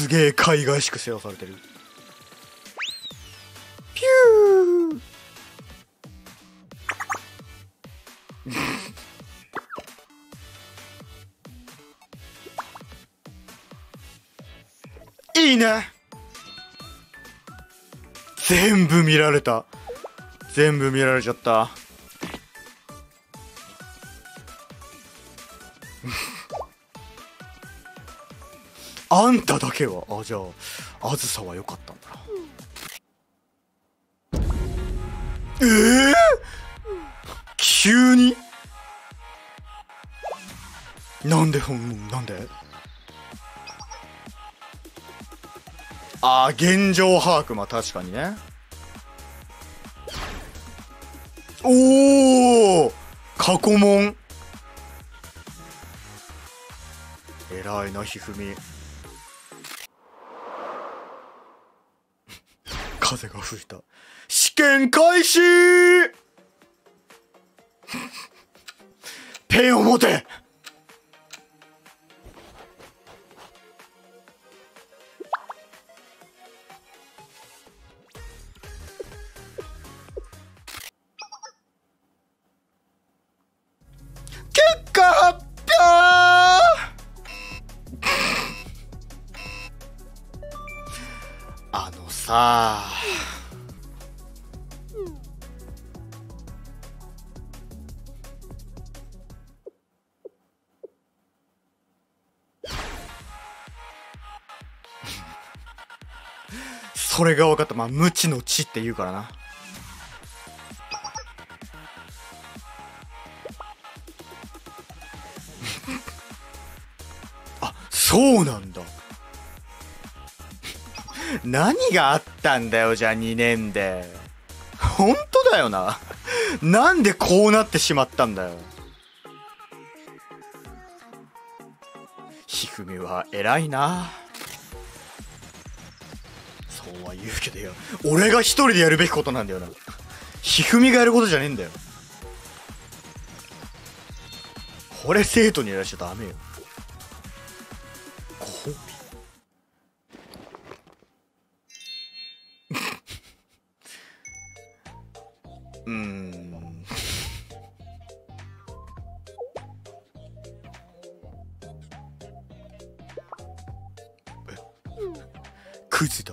すげえ海外しく制覇されてる。ピューいいね。全部見られた。全部見られちゃった。あんただけは、あ、じゃあ、あずさは良かったんだな。急になんで、なんで現状把握、まあ確かにね。おお過去問偉いな、ひふみ。風が吹いた。試験開始ペンを持て。さあ、それが分かった。まあ無知の知って言うからな。あ、そうなんだ。何があったんだよ、じゃあ2年で。本当だよな。なんでこうなってしまったんだよ。ひふみは偉いな。そうは言うけどよ、俺が一人でやるべきことなんだよな。ひふみがやることじゃねえんだよ。これ生徒にやらしちゃダメよ。ご褒美。クズだ。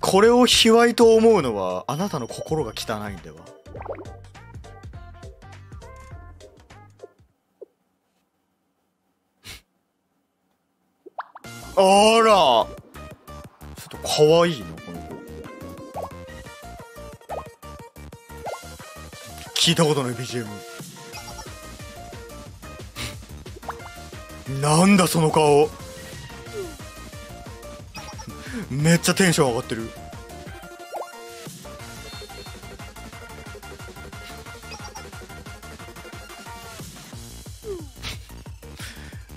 これを卑猥と思うのはあなたの心が汚いんでは。あら、ちょっとかわいいな。聞いたことない BGM。 なんだその顔。めっちゃテンション上がってる。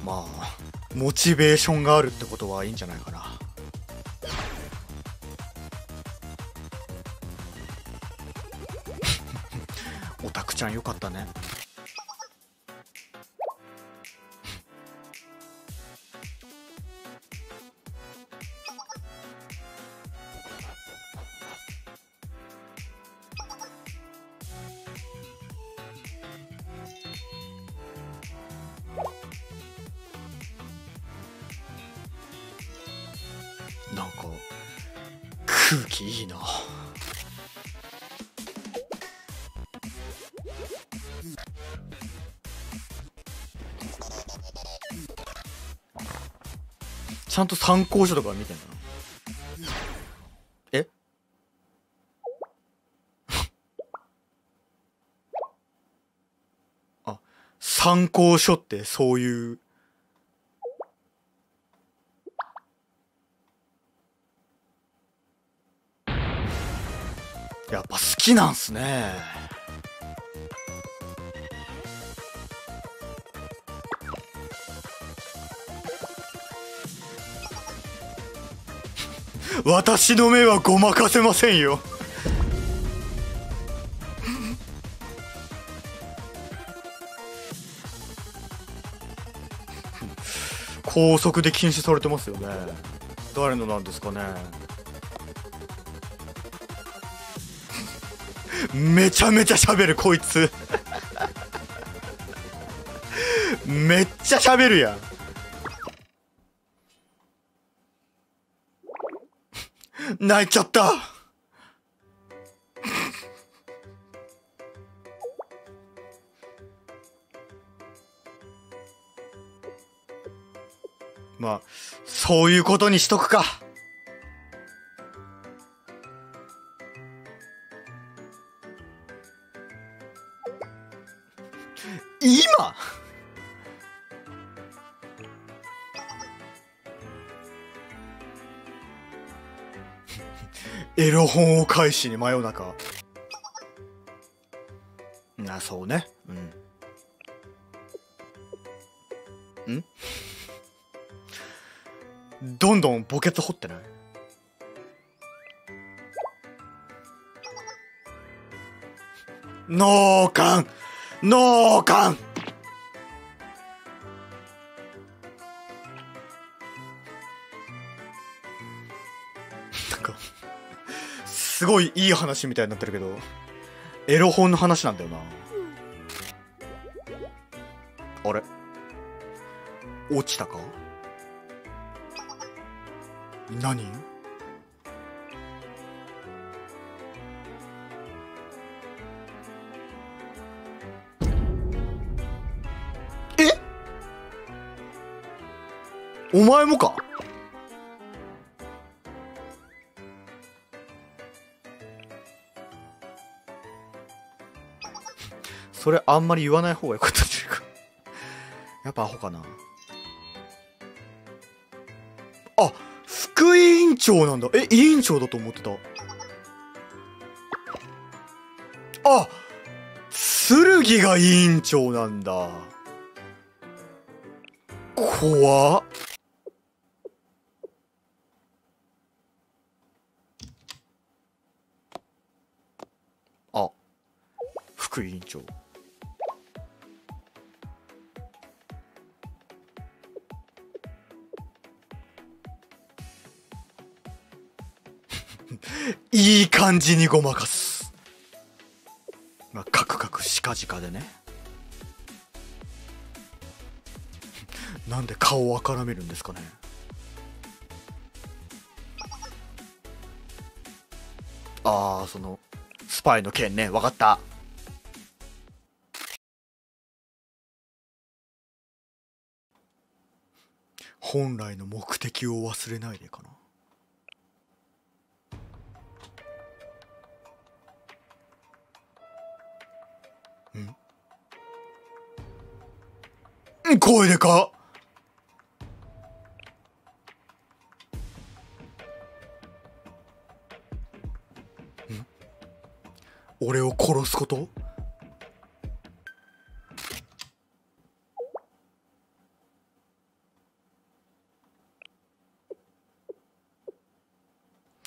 まあモチベーションがあるってことはいいんじゃないかな。よかったね。なんか空気いいな。ちゃんと参考書とか見てんだな。えあ、参考書ってそういう。やっぱ好きなんすね。私の目はごまかせませんよ高速で禁止されてますよね。誰のなんですかね。めちゃめちゃ喋るこいつめっちゃ喋るやん泣いちゃったまあそういうことにしとくか。今エロ本を返しに真夜中。あ、そうね。うん。ん？どんどん墓穴掘ってない？脳幹！脳幹！なんかすごいいい話みたいになってるけどエロ本の話なんだよな。あれ落ちたか。何えお前もか。それあんまり言わない方がよかったっていうかやっぱアホかなあ。副委員長なんだ。え、委員長だと思ってた。あ、剣が委員長なんだ。怖っ。あ、副委員長。いい感じにごまかす。まあ、カクカクしかじかでね。なんで顔をあからめるんですかね。ああ、そのスパイの件ね。わかった。本来の目的を忘れないでかな。声でかっ。俺を殺すこと。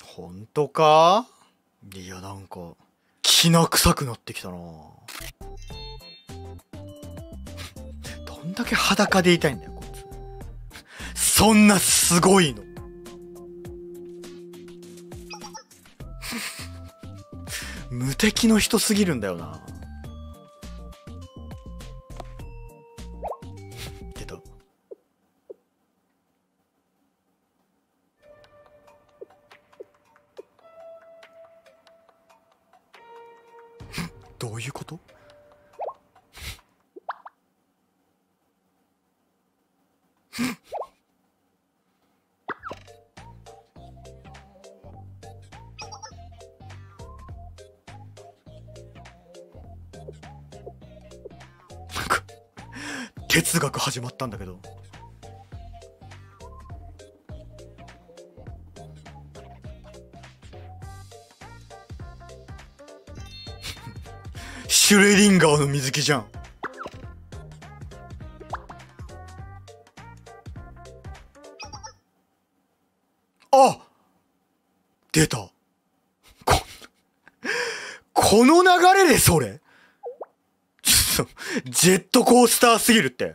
本当か。いやなんかきな臭くなってきたな。どんだけ裸でいたいんだよこいつそんなすごいの無敵の人すぎるんだよな。出た。どういうこと。哲学始まったんだけど。シュレディンガーの水木じゃん。あ、出た。この流れでそれジェットコースターすぎるって。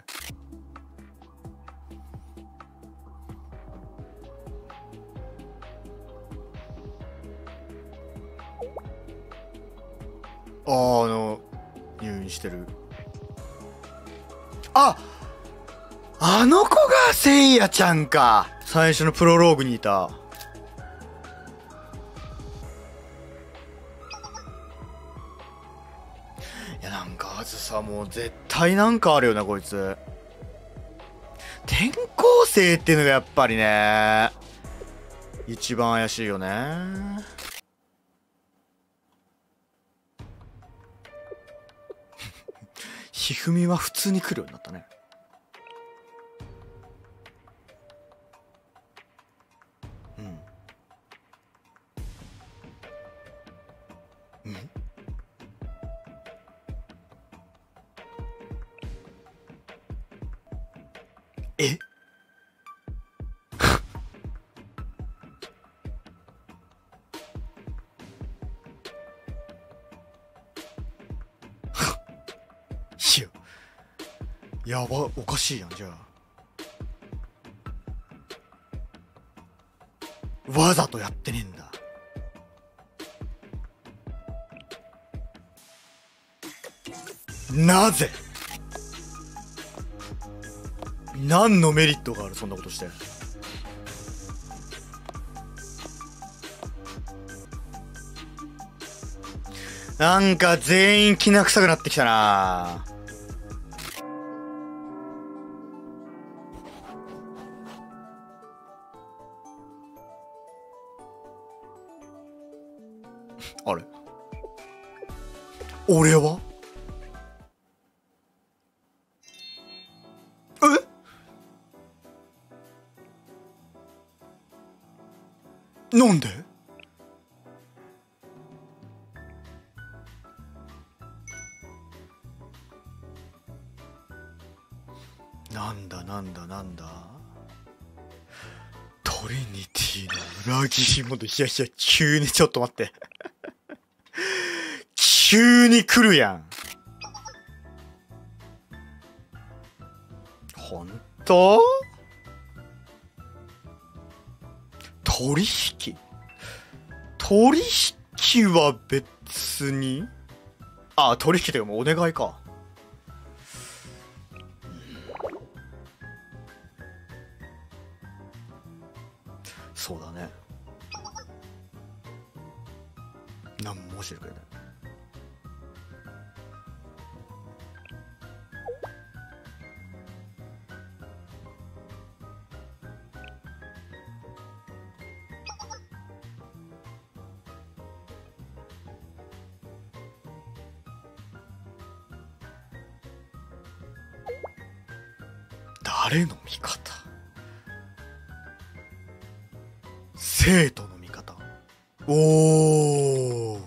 入院してる。あ、あの子がせいやちゃんか。最初のプロローグにいた。いや、なんかあずさ、もう絶対なんかあるよなこいつ。転校生っていうのがやっぱりね一番怪しいよね。ひふみは普通に来るようになったね。うん。うん。え？やば、おかしいやん。じゃあわざとやってねえんだ。なぜ、何のメリットがある、そんなことして。なんか全員きな臭くなってきたな。あれ、俺はえ、なんでなんだなんだなんだ、トリニティの裏切り者。いやいや、急にちょっと待って、急に来るやん。ほんと？取引？取引は別に？あ、取引というかもうお願いか。そうだね。何も教えてくれない。誰の味方？生徒の味方。おお。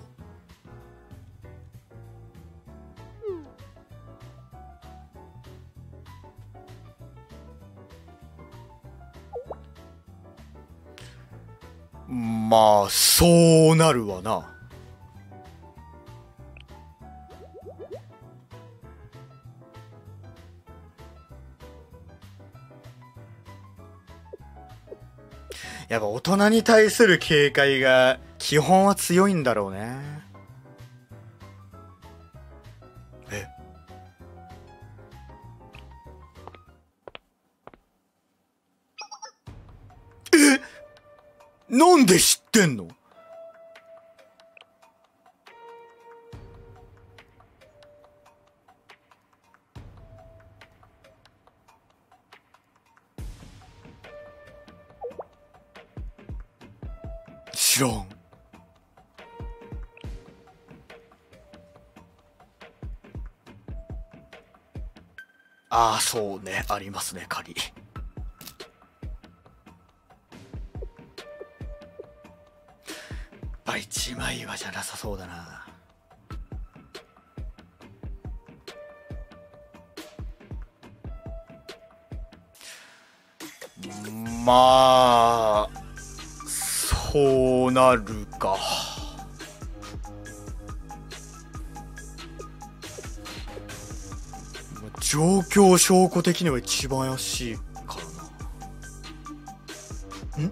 まあそうなるわな。やっぱ大人に対する警戒が基本は強いんだろうね。え、え、なんで知ってんの？知らん。ああ、そうね、ありますね、仮。あ、一枚岩じゃなさそうだな。まあ。こうなるか。状況証拠的には一番怪しいからな。ん？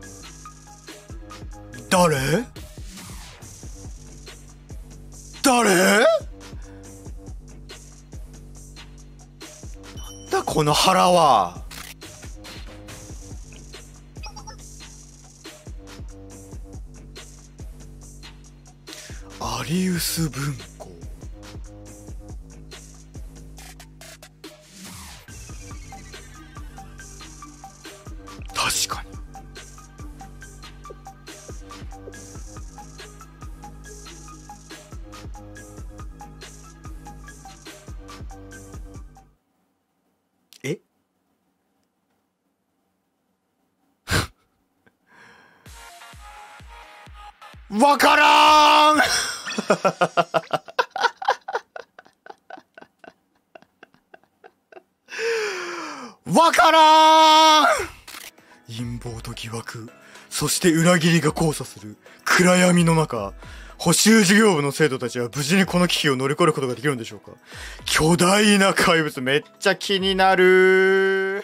誰？誰？この腹は。アリウス文庫。確かに。え？わからん。わからん。陰謀と疑惑、そして裏切りが交差する暗闇の中、補習授業部の生徒たちは無事にこの危機を乗り越えることができるんでしょうか。巨大な怪物めっちゃ気になる。